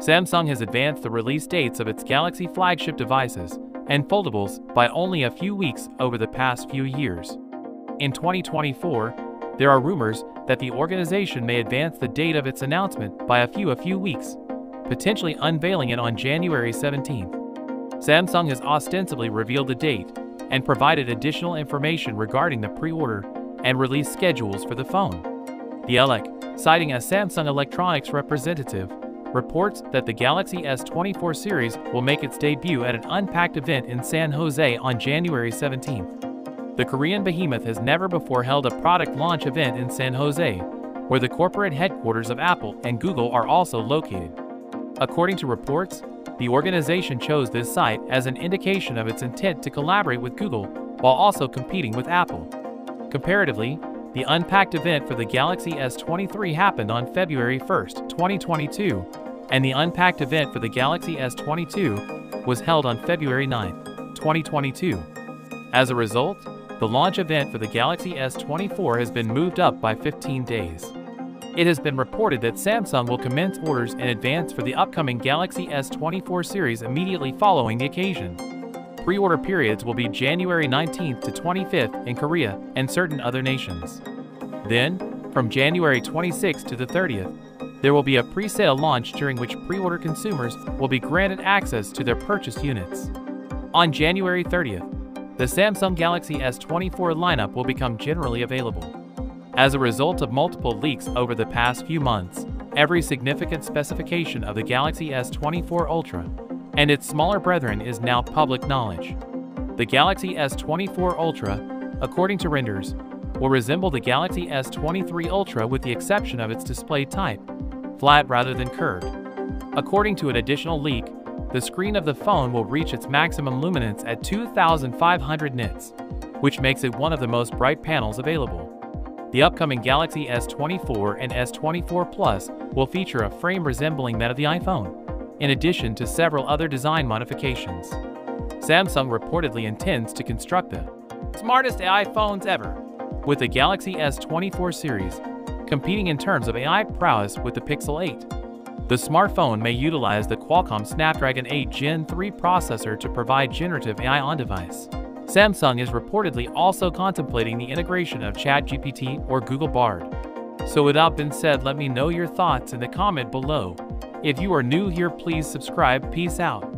Samsung has advanced the release dates of its Galaxy flagship devices and foldables by only a few weeks over the past few years. In 2024, there are rumors that the organization may advance the date of its announcement by a few weeks, potentially unveiling it on January 17th. Samsung has ostensibly revealed the date and provided additional information regarding the pre-order and release schedules for the phone. The Elec, citing a Samsung Electronics representative, reports that the Galaxy S24 series will make its debut at an Unpacked event in San Jose on January 17th. The Korean behemoth has never before held a product launch event in San Jose, where the corporate headquarters of Apple and Google are also located. According to reports, the organization chose this site as an indication of its intent to collaborate with Google while also competing with Apple. Comparatively, the Unpacked event for the Galaxy S23 happened on February 1, 2022, and the Unpacked event for the Galaxy S22 was held on February 9, 2022. As a result, the launch event for the Galaxy S24 has been moved up by 15 days. It has been reported that Samsung will commence orders in advance for the upcoming Galaxy S24 series immediately following the occasion. Pre-order periods will be January 19th to 25th in Korea and certain other nations. Then, from January 26th to the 30th, there will be a pre-sale launch during which pre-order consumers will be granted access to their purchased units. On January 30th, the Samsung Galaxy S24 lineup will become generally available. As a result of multiple leaks over the past few months, every significant specification of the Galaxy S24 Ultra and its smaller brethren is now public knowledge. The Galaxy S24 Ultra, according to renders, will resemble the Galaxy S23 Ultra with the exception of its display type, flat rather than curved. According to an additional leak, the screen of the phone will reach its maximum luminance at 2,500 nits, which makes it one of the most bright panels available. The upcoming Galaxy S24 and S24 Plus will feature a frame resembling that of the iPhone, in addition to several other design modifications. Samsung reportedly intends to construct the smartest AI phones ever, with the Galaxy S24 series competing in terms of AI prowess with the Pixel 8. The smartphone may utilize the Qualcomm Snapdragon 8 Gen 3 processor to provide generative AI on-device. Samsung is reportedly also contemplating the integration of ChatGPT or Google Bard. So with that being said, let me know your thoughts in the comment below. If you are new here, please subscribe. Peace out.